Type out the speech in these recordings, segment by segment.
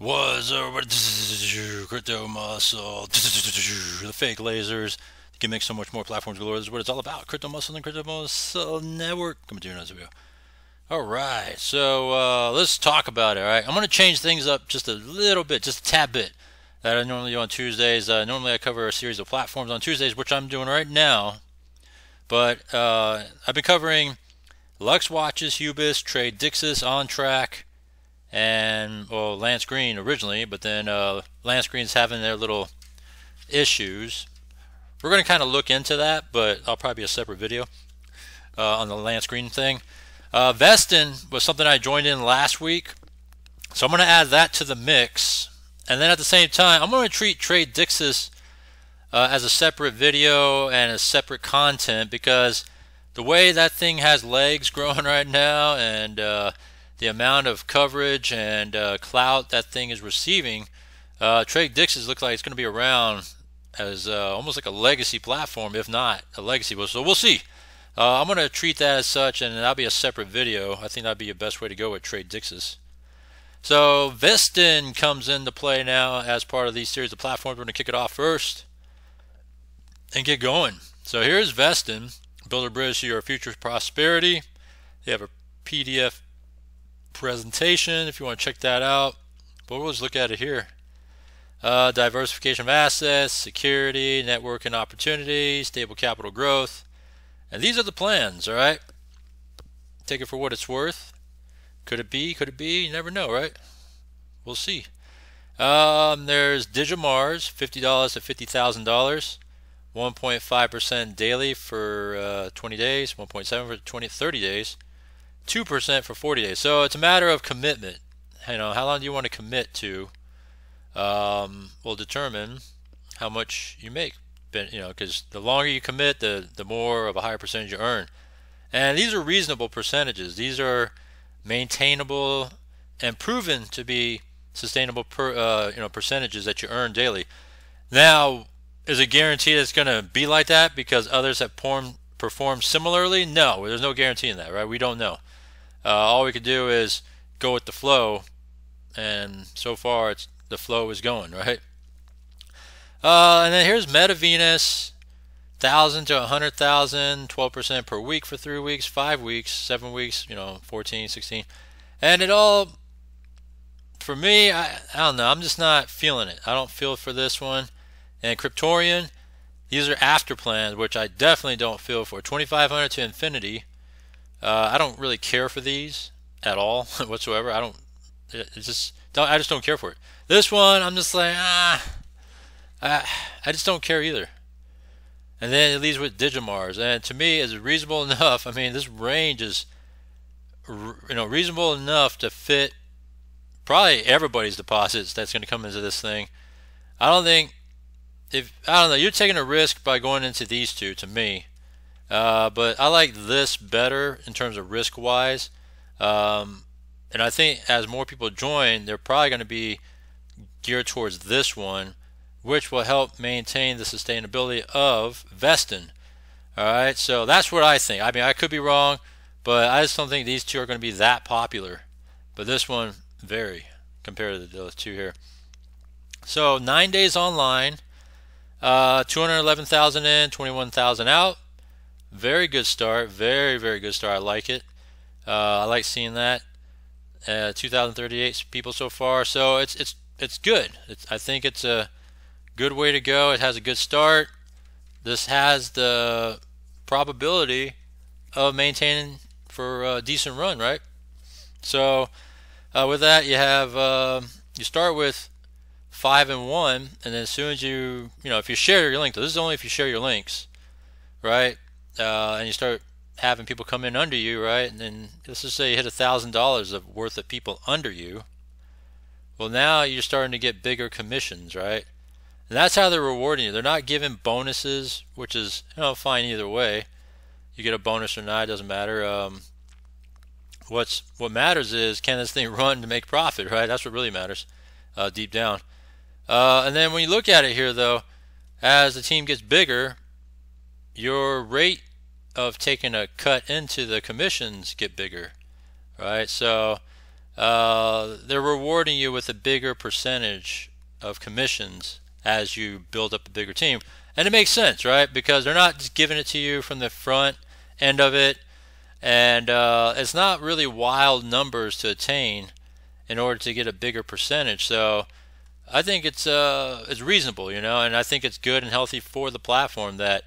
What's up, Crypto Muscle, the fake lasers, you can make so much more platforms galore. This is what it's all about, Crypto Muscle and Crypto Muscle Network. Coming to you another video. Alright, so let's talk about it, alright? I'm going to change things up just a little bit, just a tad bit, that I normally do on Tuesdays. Normally I cover a series of platforms on Tuesdays, which I'm doing right now, but I've been covering Lux Watches, Hubus, TradeDixis, OnTrac, and well, Lance Green originally, but then Lance Green's having their little issues. We're going to kind of look into that, but I'll probably be a separate video on the Lance Green thing. Vesten was something I joined in last week, so I'm going to add that to the mix. And then at the same time, I'm going to treat TradeDixis as a separate video and a separate content, because the way that thing has legs growing right now, and the amount of coverage and clout that thing is receiving, TradeDixis looks like it's going to be around as almost like a legacy platform, if not a legacy. So we'll see. I'm going to treat that as such, and that'll be a separate video. I think that'd be the best way to go with TradeDixis. So Vesten comes into play now as part of these series of platforms. We're going to kick it off first and get going. So here's Vesten, build a bridge to your future prosperity. They have a PDF presentation if you want to check that out, but we'll just look at it here. Diversification of assets, security, networking opportunities, stable capital growth, and these are the plans. All right, take it for what it's worth. Could it be you never know, right? We'll see. There's Digimars, $50 to $50,000, 1.5% daily for 20 days, 1.7 for 30 days, 2% for 40 days. So it's a matter of commitment. You know, how long do you want to commit to? Will determine how much you make. You know, because the longer you commit, the more of a higher percentage you earn. And these are reasonable percentages. These are maintainable and proven to be sustainable percentages that you earn daily. Now, is it guaranteed it's going to be like that because others have performed similarly? No, there's no guarantee in that, right? We don't know. All we could do is go with the flow, and so far it's the flow is going right. And then here's Meta Venus, 1,000 to 100,000, 12% per week for 3 weeks, 5 weeks, 7 weeks, you know, 14, 16, and it all for me. I don't know. I'm just not feeling it. I don't feel for this one. And Cryptorian, these are after plans, which I definitely don't feel for. 2,500 to infinity. I don't really care for these at all whatsoever. I don't. It's just. I just don't care for it. This one, I'm just like, I just don't care either. And then it leaves with Digimars, and to me, is reasonable enough. I mean, this range is, you know, reasonable enough to fit probably everybody's deposits that's going to come into this thing. I don't think I don't know. You're taking a risk by going into these two, to me. But I like this better in terms of risk-wise. And I think as more people join, they're probably going to be geared towards this one, which will help maintain the sustainability of Vesten. All right, so that's what I think. I mean, I could be wrong, but I just don't think these two are going to be that popular. But this one, very, compared to those two here. So 9 days online, 211,000 in, 21,000 out. Very good start. Very, very good start. I like it. I like seeing that. 2,038 people so far, so it's good. I think it's a good way to go. It has a good start. This has the probability of maintaining for a decent run, right? So with that, you have you start with 5 and 1, and then as soon as you know, if you share your link, this is only if you share your links, right? And you start having people come in under you, right? And then let's just say you hit $1,000 of worth of people under you. Well, now you're starting to get bigger commissions, right? And that's how they're rewarding you. They're not giving bonuses, which is, you know, fine either way. You get a bonus or not, it doesn't matter. What matters is, can this thing run to make profit, right? That's what really matters deep down. And then when you look at it here, though, as the team gets bigger, your rate of taking a cut into the commissions get bigger, right? So They're rewarding you with a bigger percentage of commissions as you build up a bigger team. And it makes sense, right? Because they're not just giving it to you from the front end of it. And it's not really wild numbers to attain in order to get a bigger percentage. So I think it's reasonable, you know, and I think it's good and healthy for the platform that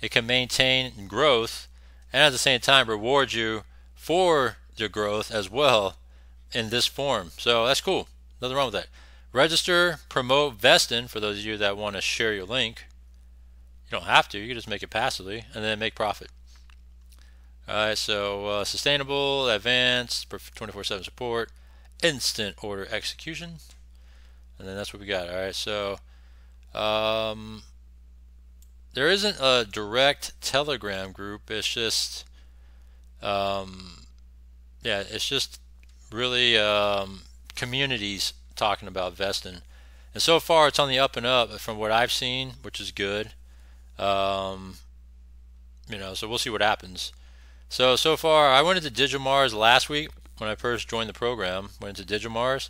it can maintain growth and at the same time reward you for your growth as well in this form. So that's cool. Nothing wrong with that. Register, promote Vesten for those of you that want to share your link. You don't have to. You can just make it passively and then make profit. All right, so sustainable, advanced, 24/7 support, instant order execution, and then that's what we got. All right, so there isn't a direct Telegram group. It's just, yeah, it's just really communities talking about Vesten, and so far it's on the up and up from what I've seen, which is good. You know, so we'll see what happens. So far, I went into Digimars last week when I first joined the program. Went into Digimars.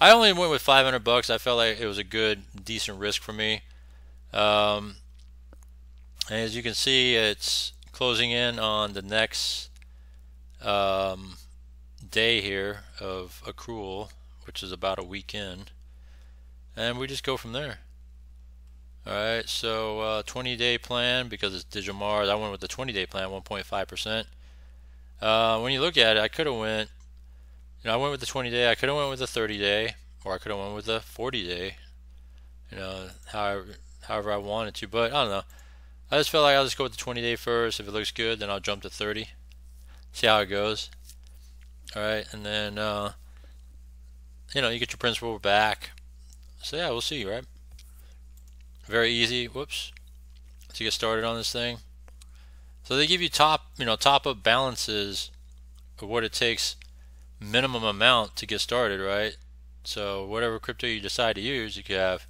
I only went with $500. I felt like it was a good, decent risk for me. And as you can see, it's closing in on the next day here of accrual, which is about a week in, and we just go from there. All right, so 20-day plan, because it's Digimars, I went with the 20-day plan, 1.5%. When you look at it, I could have went, you know, I went with the 20-day, I could have went with the 30-day, or I could have went with the 40-day, you know, however I wanted to, but I don't know. I just felt like I'll just go with the 20-day first. If it looks good, then I'll jump to 30, see how it goes. All right, and then, you know, you get your principal back. So, yeah, we'll see, right? Very easy, whoops, to get started on this thing. So they give you top up balances of what it takes, minimum amount to get started, right? So whatever crypto you decide to use, you could have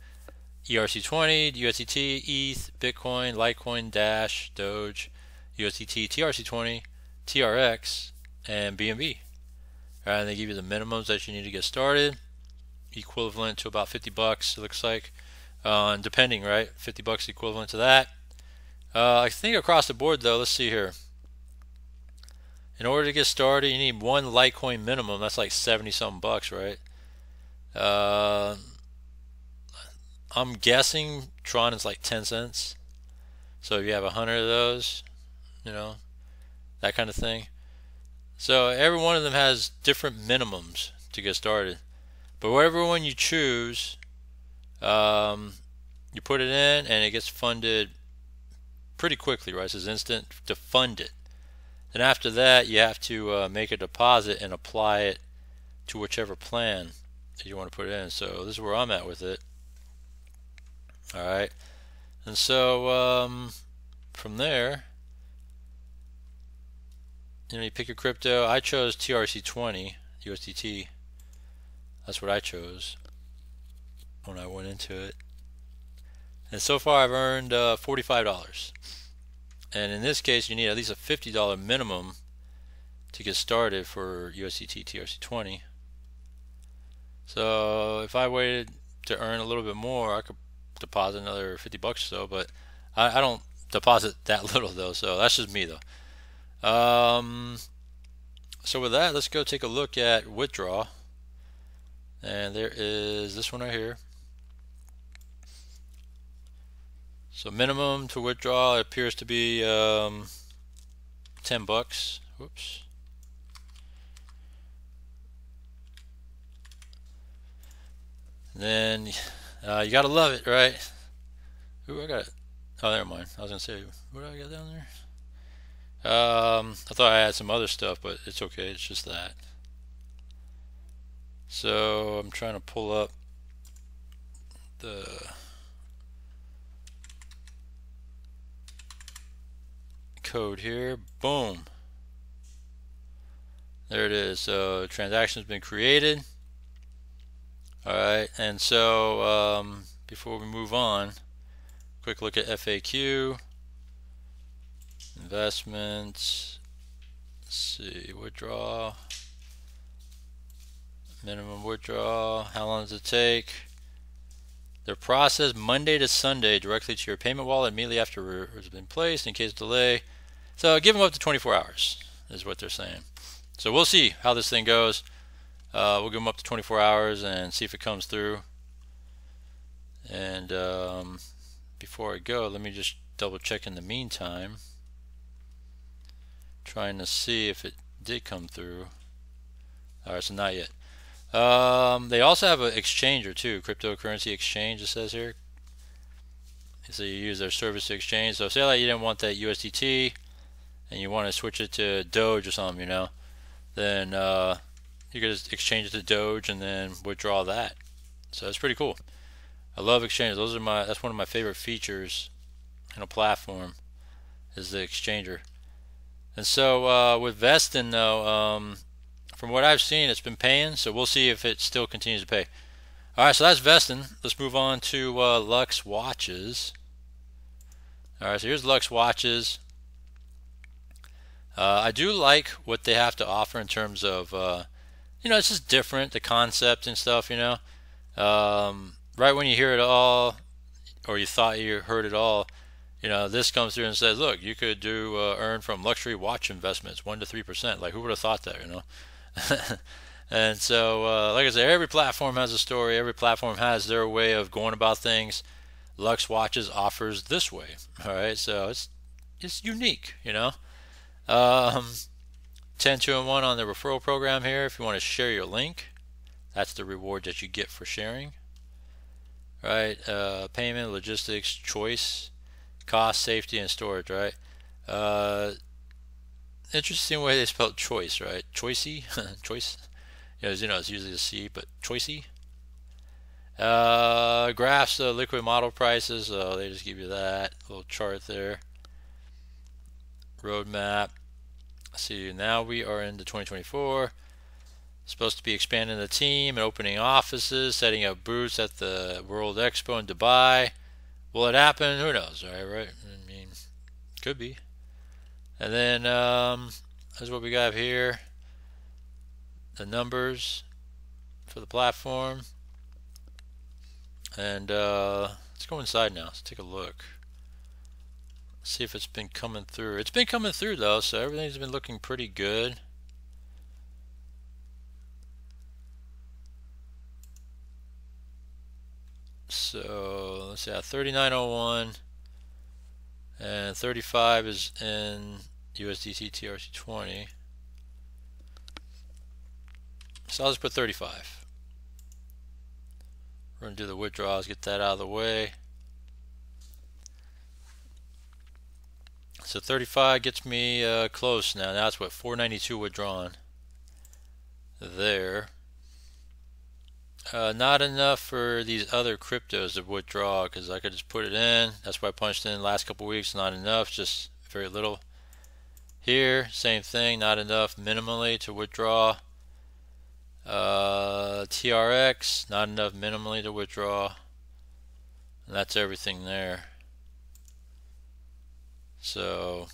ERC20, USDT, ETH, Bitcoin, Litecoin, Dash, Doge, USDT, TRC20, TRX, and BNB. All right, and they give you the minimums that you need to get started, equivalent to about $50, it looks like. Depending, right? $50 equivalent to that. I think across the board, though, let's see here. In order to get started, you need one Litecoin minimum. That's like 70-something bucks, right? I'm guessing Tron is like 10 cents. So if you have 100 of those, you know, that kind of thing. So every one of them has different minimums to get started. But whatever one you choose, you put it in and it gets funded pretty quickly, right? It says instant to fund it. Then after that, you have to make a deposit and apply it to whichever plan that you want to put it in. So this is where I'm at with it. All right, and so from there, you know, you pick your crypto. I chose TRC20 USDT. That's what I chose when I went into it, and so far I've earned $45, and in this case you need at least a $50 minimum to get started for USDT TRC20. So if I waited to earn a little bit more, I could deposit another $50 or so, but I don't deposit that little, though, so that's just me, though. So with that, let's go take a look at withdraw, and there is this one right here. So minimum to withdraw appears to be $10. Whoops. Then you gotta love it, right? Ooh, I got it. Oh, never mind. I was gonna say, what do I got down there? I thought I had some other stuff, but it's okay. It's just that. So I'm trying to pull up the code here. Boom, there it is. So transaction has been created. All right, and so before we move on, quick look at FAQ investments. Let's see, withdraw Minimum withdrawal, how long does it take? They're processed Monday to Sunday directly to your payment wallet immediately after it has been placed in case of delay. So give them up to 24 hours is what they're saying. So we'll see how this thing goes. We'll give them up to 24 hours and see if it comes through. And before I go, let me just double check in the meantime. Trying to see if it did come through. All right, so not yet. They also have an exchanger too, cryptocurrency exchange, it says here. So you use their service to exchange. So say like you didn't want that USDT and you want to switch it to Doge or something, you know, then you can just exchange it to Doge and then withdraw that. So that's pretty cool. I love exchanges. Those are my, that's one of my favorite features in a platform is the exchanger. And so with Vesten though, from what I've seen, it's been paying, so we'll see if it still continues to pay. All right, so that's Vesten. Let's move on to Lux Watches. All right, so here's Lux Watches. I do like what they have to offer in terms of, you know, it's just different, the concept and stuff, you know. Right when you hear it all, or you thought you heard it all, you know, this comes through and says, look, you could do earn from luxury watch investments, 1 to 3%. Like, who would have thought that, you know? And so like I said, every platform has a story, every platform has their way of going about things. Lux Watches offers this way. All right, so it's unique, you know. 10-2-1 on the referral program here if you want to share your link. That's the reward that you get for sharing. All right, payment, logistics, choice, cost, safety, and storage, right? Interesting way they spelled choice, right? Choicey, choice. You know, it's usually a C, but choicey. Graphs, liquid model prices. They just give you that little chart there. Roadmap. See, now we are into 2024. Supposed to be expanding the team and opening offices, setting up booths at the World Expo in Dubai. Will it happen? Who knows? All right? I mean, could be. And then that's what we got here, the numbers for the platform. And let's go inside now. Let's take a look. Let's see if it's been coming through. It's been coming through though, so everything's been looking pretty good. So let's see, 3901. And 35 is in USDT TRC20. So I'll just put 35. We're going to do the withdrawals, get that out of the way. So 35 gets me close now. Now it's what, 492 withdrawn there. Not enough for these other cryptos to withdraw because I could just put it in. That's why I punched in the last couple weeks. Not enough, just very little. Here, same thing, not enough minimally to withdraw. TRX, not enough minimally to withdraw. And that's everything there. So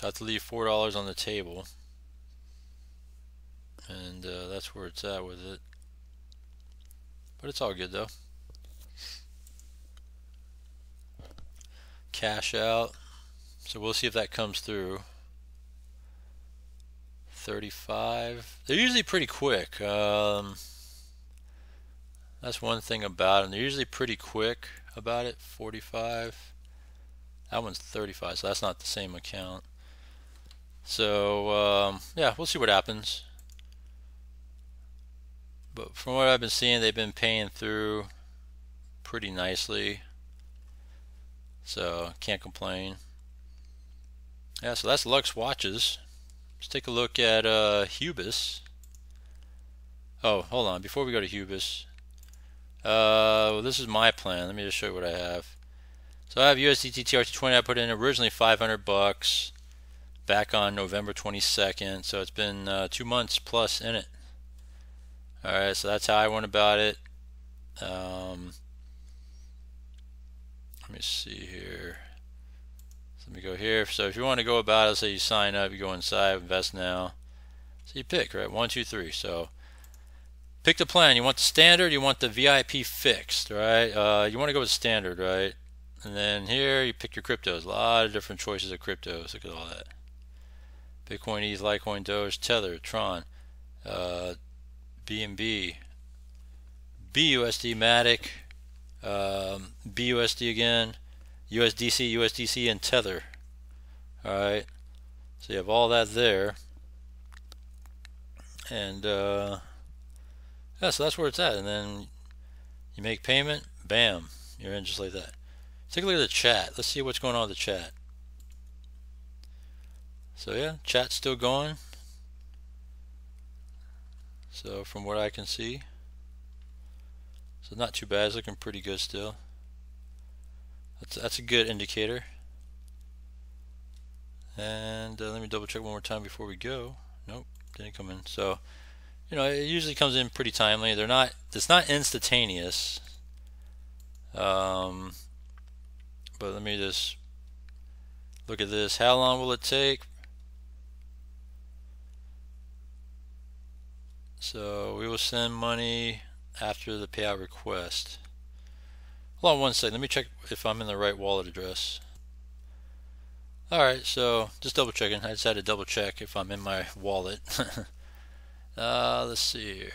I have to leave $4 on the table. And that's where it's at with it. But it's all good though. Cash out. So we'll see if that comes through. 35. They're usually pretty quick. That's one thing about them. They're usually pretty quick about it. 45. That one's 35, so that's not the same account. So yeah, we'll see what happens. But from what I've been seeing, they've been paying through pretty nicely, so can't complain. Yeah, so that's Lux Watches. Let's take a look at Hubus. Oh, hold on, before we go to Hubus, well, this is my plan. Let me just show you what I have. So I have USDT TRC20. I put in originally $500 back on November 22nd, so it's been 2 months plus in it. Alright, so that's how I went about it. Let me see here. So let me go here. So if you want to go about it, say you sign up, you go inside, invest now. So you pick, right? 1, 2, 3. So pick the plan. You want the standard, you want the VIP fixed, right? You want to go with standard, right? And then here you pick your cryptos. A lot of different choices of cryptos. Look at all that. Bitcoin, ETH, Litecoin, Doge, Tether, Tron, BNB, BUSD, Matic, BUSD again, USDC, USDC, and Tether. Alright, so you have all that there. And yeah, so that's where it's at. And then you make payment, bam, you're in just like that. Take a look at the chat. Let's see what's going on with the chat. So yeah, chat's still going. So from what I can see, so not too bad. It's looking pretty good still. That's a good indicator. And let me double check one more time before we go. Nope, didn't come in. So you know, it usually comes in pretty timely. They're not. It's not instantaneous. But let me just look at this. How long will it take? So we will send money after the payout request. Hold on one second. Let me check if I'm in the right wallet address. Alright, so just double checking. I just had to double check if I'm in my wallet. Let's see here.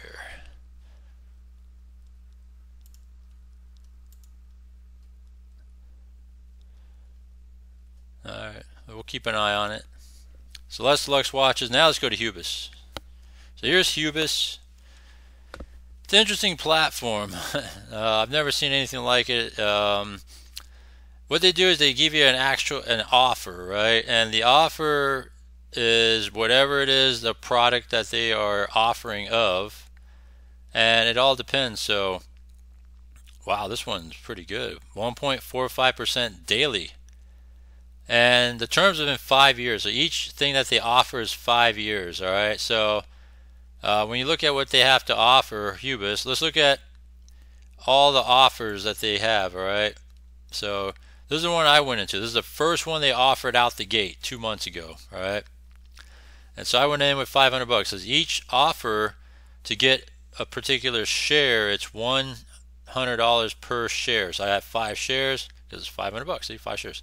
Alright, we'll keep an eye on it. So that's Lux Watches. Now let's go to Hubus. So here's Hubus. It's an interesting platform. I've never seen anything like it. What they do is they give you an offer, right? And the offer is whatever it is, the product that they are offering of. And it all depends. So, wow, this one's pretty good. 1.45% daily. And the terms have been 5 years, so each thing that they offer is 5 years. All right, so when you look at what they have to offer, Hubus, let's look at all the offers that they have. All right, so this is the one I went into. This is the first one they offered out the gate 2 months ago. All right, and so I went in with $500. As each offer to get a particular share, it's $100 per share. So I have 5 shares because it's $500. See, 5 shares.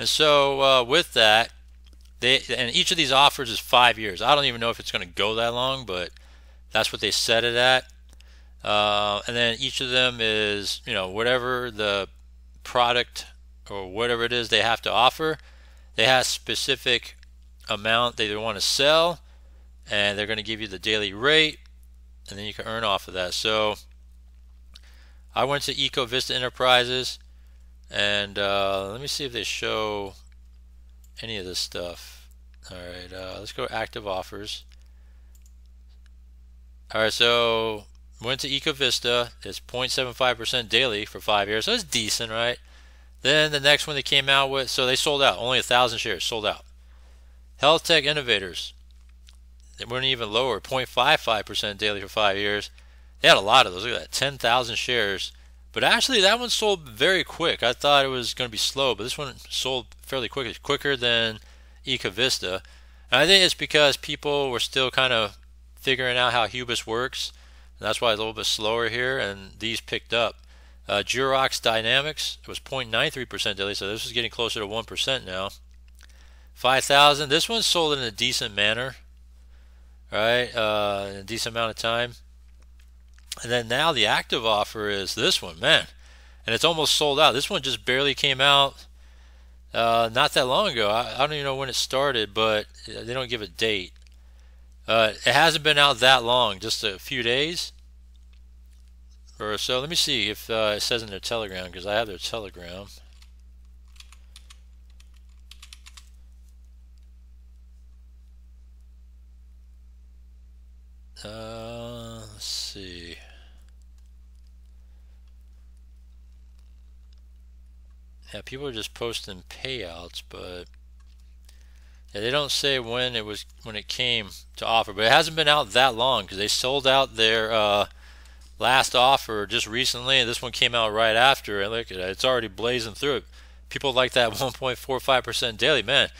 And so with that, and each of these offers is 5 years. I don't even know if it's going to go that long, but that's what they set it at. And then each of them is, you know, whatever the product or whatever it is they have to offer, they have a specific amount they want to sell, and they're going to give you the daily rate, and then you can earn off of that. So I went to EcoVista Enterprises. And let me see if they show any of this stuff. Alright, let's go active offers. Alright, so went to EcoVista. It's 0.75% daily for 5 years, so it's decent, right? Then the next one they came out with, so they sold out. Only 1,000 shares sold out. Health Tech Innovators, they weren't even lower, 0.55% daily for 5 years. They had a lot of those. Look at that, 10,000 shares. But actually, that one sold very quick. I thought it was going to be slow, but this one sold fairly quickly, quicker than EcoVista. And I think it's because people were still kind of figuring out how Hubus works. And that's why it's a little bit slower here, and these picked up. Jurox Dynamics, it was 0.93% daily, so this is getting closer to 1% now. 5,000. This one sold in a decent manner, right? In a decent amount of time. And then now the active offer is this one, man. And it's almost sold out. This one just barely came out not that long ago. I don't even know when it started, but they don't give a date. It hasn't been out that long, just a few days or so. Let me see if it says in their Telegram, because I have their Telegram. Let's see. Yeah, people are just posting payouts, but yeah, they don't say when it came to offer. But it hasn't been out that long because they sold out their last offer just recently, and this one came out right after. And look, it's already blazing through it. People like that 1.45% daily, man.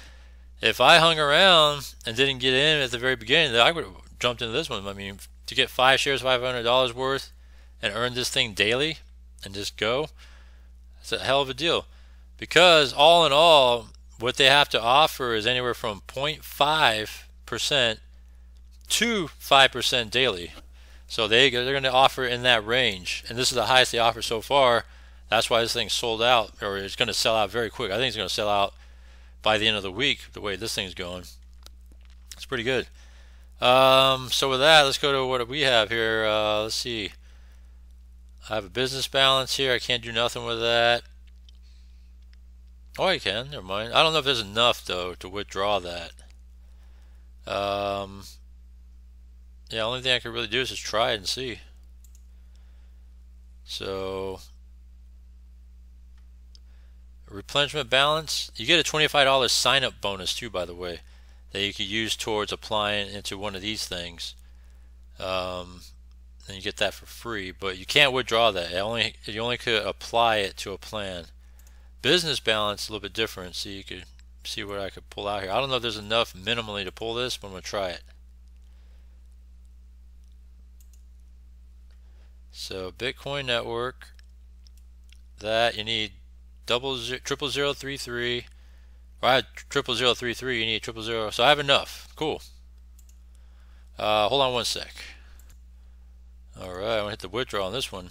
If I hung around and didn't get in at the very beginning, I would have jumped into this one. I mean, to get 5 shares, $500 worth, and earn this thing daily and just go, it's a hell of a deal. Because all in all, what they have to offer is anywhere from 0.5% to 5% daily. So they're going to offer in that range. And this is the highest they offer so far. That's why this thing's sold out, or it's going to sell out very quick. I think it's going to sell out by the end of the week, the way this thing's going. It's pretty good. So with that, let's go to what we have here. Let's see. I have a business balance here. I can't do nothing with that. Oh, I can. Never mind. I don't know if there's enough, though, to withdraw that. Yeah, only thing I can really do is just try it and see. So, replenishment balance. You get a $25 sign-up bonus, too, by the way, that you can use towards applying into one of these things. And you get that for free, but you can't withdraw that. You only could apply it to a plan. Business balance a little bit different, so you could see what I could pull out here. I don't know if there's enough minimally to pull this, but I'm going to try it. So Bitcoin network, that you need 0.00033. Or I had 0.00033, you need 0.000. So I have enough. Cool. Hold on one sec. Alright, I'm gonna hit the withdraw on this one.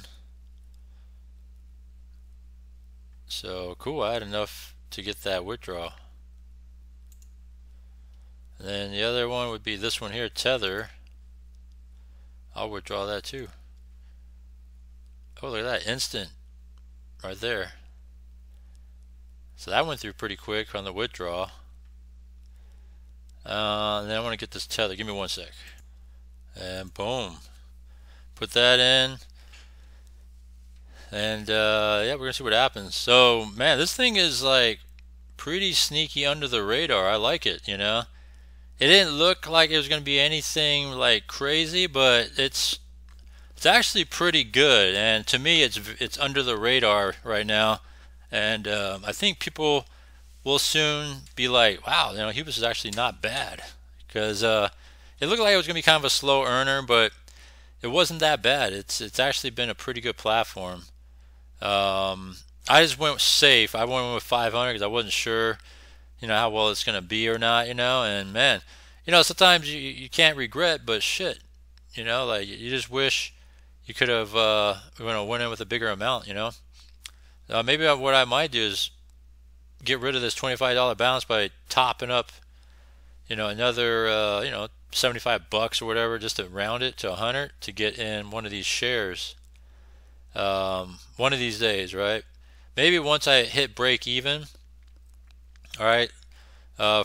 So, cool, I had enough to get that withdraw. And then the other one would be this one here, Tether. I'll withdraw that too. Oh, look at that, instant, right there. So that went through pretty quick on the withdraw. And then I wanna get this Tether, give me one sec. And boom, put that in. And yeah, we're gonna see what happens. So man, this thing is like pretty sneaky under the radar. I like it, you know. It didn't look like it was gonna be anything like crazy, but it's actually pretty good. And to me, it's under the radar right now. And I think people will soon be like, wow, you know, Hubus is actually not bad, because it looked like it was gonna be kind of a slow earner, but it wasn't that bad. It's actually been a pretty good platform. I just went safe. I went with 500 because I wasn't sure, you know, how well it's going to be or not, you know. And man, you know, sometimes you can't regret, but shit, you know, like you just wish you could have went in with a bigger amount, you know. Maybe what I might do is get rid of this $25 balance by topping up, you know, another you know, $75 or whatever, just to round it to 100 to get in one of these shares. One of these days, right? Maybe once I hit break even, all right,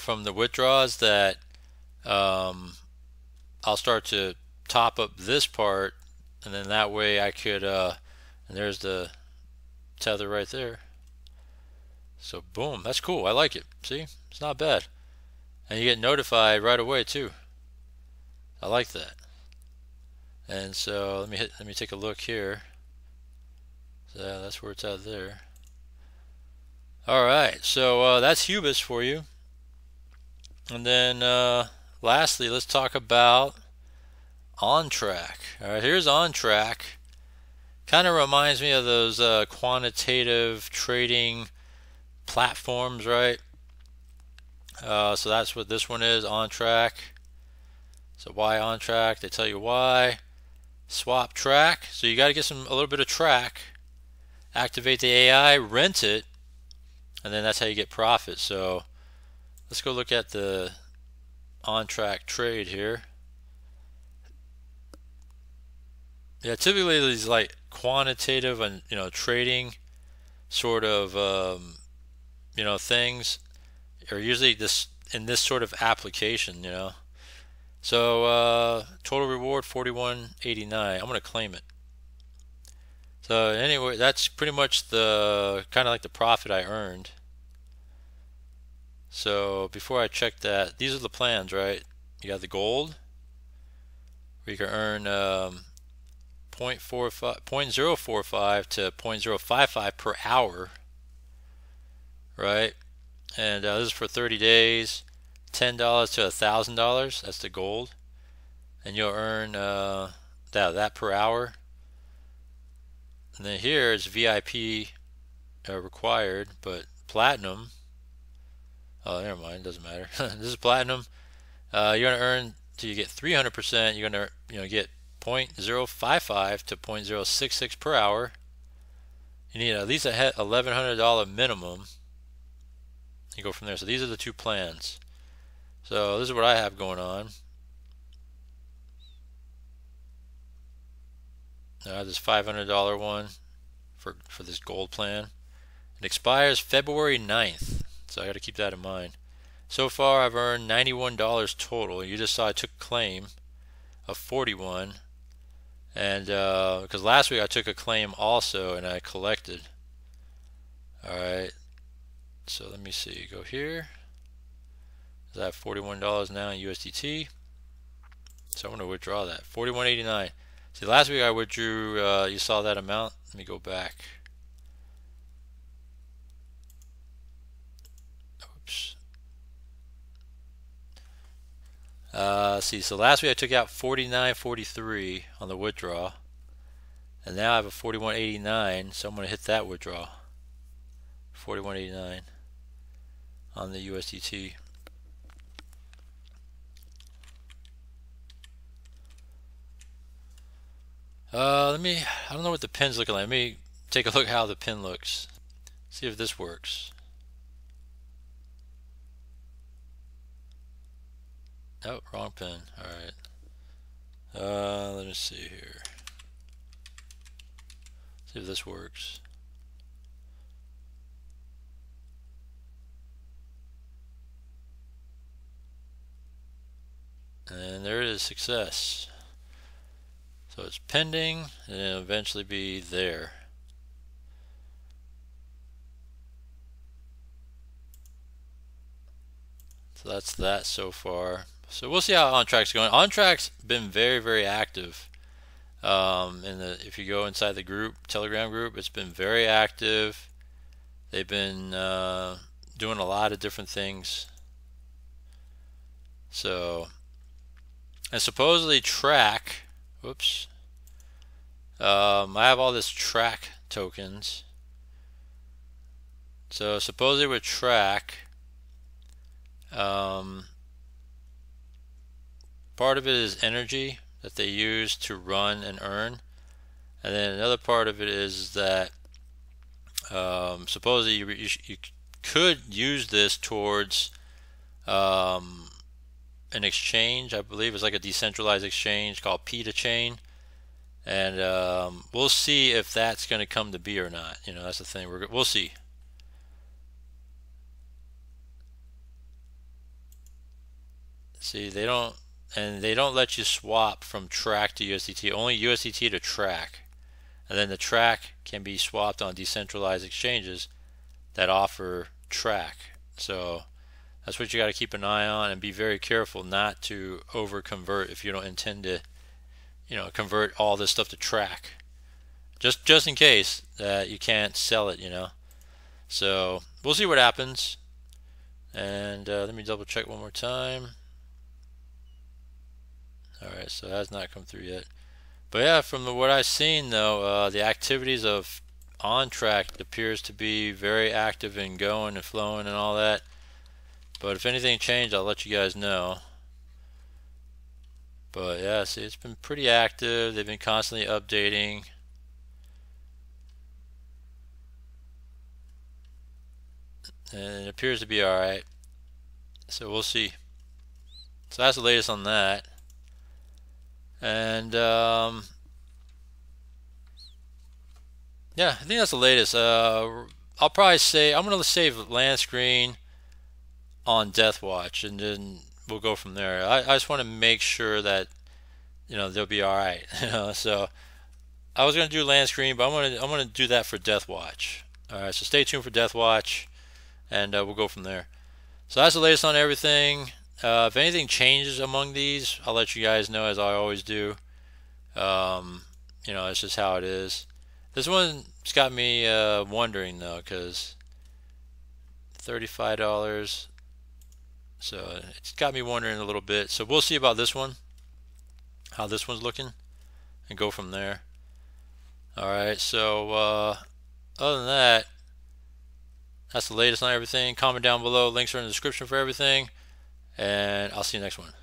from the withdrawals, that I'll start to top up this part, and then that way I could and there's the Tether right there. So boom, that's cool. I like it. See, it's not bad, and you get notified right away too. I like that. And so let me take a look here. So that's where it's at there. All right, so that's Hubus for you. And then lastly, let's talk about OnTrac. All right, here's OnTrac. Kind of reminds me of those quantitative trading platforms, right? So that's what this one is, OnTrac. So why OnTrac? They tell you why. Swap track. So you got to get a little bit of track. Activate the AI, rent it, and then that's how you get profit. So let's go look at the OnTrac trade here. Yeah, typically these like quantitative and, you know, trading sort of you know, things are usually this in this sort of application, you know. So total reward $41.89. I'm gonna claim it. So anyway, that's pretty much the kind of like the profit I earned. So before I check that, these are the plans, right? You got the gold, where you can earn 0.045 to 0.055 per hour, right? And this is for 30 days. $10 to $1,000. That's the gold. And you'll earn that per hour. And then here is VIP required, but platinum. Oh, never mind. Doesn't matter. This is platinum. You're gonna earn till you get 300%. You're gonna get 0.055 to 0.066 per hour. You need at least a $1,100 minimum. You go from there. So these are the two plans. So this is what I have going on. I have this $500 one for this gold plan. It expires February 9th, so I got to keep that in mind. So far, I've earned $91 total. You just saw I took a claim of 41, and because last week I took a claim also and I collected. All right, so let me see. Go here. I have $41 now in USDT, so I'm going to withdraw that $41.89. See, last week I withdrew, you saw that amount. Let me go back. Oops. See, so last week I took out $49.43 on the withdraw. And now I have a $41.89, so I'm going to hit that withdraw. $41.89 on the USDT. I don't know what the pin's looking like. Let me take a look how the pin looks. See if this works. Oh, wrong pin. Alright. Let me see here. See if this works. And there it is, success. So it's pending, and it'll eventually be there. So that's that so far. So we'll see how OnTrac's going. OnTrac's been very, very active. If you go inside the group, Telegram group, it's been very active. They've been doing a lot of different things. So, and supposedly Trac. Whoops. I have all this Trac tokens. So supposedly with Trac, part of it is energy that they use to run and earn, and then another part of it is that supposedly you could use this towards an exchange. I believe it's like a decentralized exchange called P2Chain, and we'll see if that's going to come to be or not. That's the thing. We'll see. See, they don't let you swap from Trac to USDT. Only USDT to Trac, and then the Trac can be swapped on decentralized exchanges that offer Trac. So that's what you got to keep an eye on, and be very careful not to over convert if you don't intend to, convert all this stuff to Trac. Just in case that you can't sell it, So we'll see what happens. And let me double check one more time. All right, so that's not come through yet. But yeah, from what I've seen though, the activities of OnTrac appears to be very active and going and flowing and all that. But if anything changed, I'll let you guys know. But yeah, see, it's been pretty active. They've been constantly updating. And it appears to be all right. So we'll see. So that's the latest on that. And yeah, I think that's the latest. I'll probably say I'm going to save Lance Green on Death Watch, and then we'll go from there. I just want to make sure that they'll be all right. So I was going to do Lance Green, but I'm going to do that for Death Watch. All right, so stay tuned for Death Watch, and we'll go from there. So that's the latest on everything. If anything changes among these, I'll let you guys know as I always do. It's just how it is. This one's got me wondering though, because $35. So it's got me wondering a little bit. So we'll see about this one, how this one's looking, and go from there. All right, so other than that, that's the latest on everything. Comment down below. Links are in the description for everything. And I'll see you next one.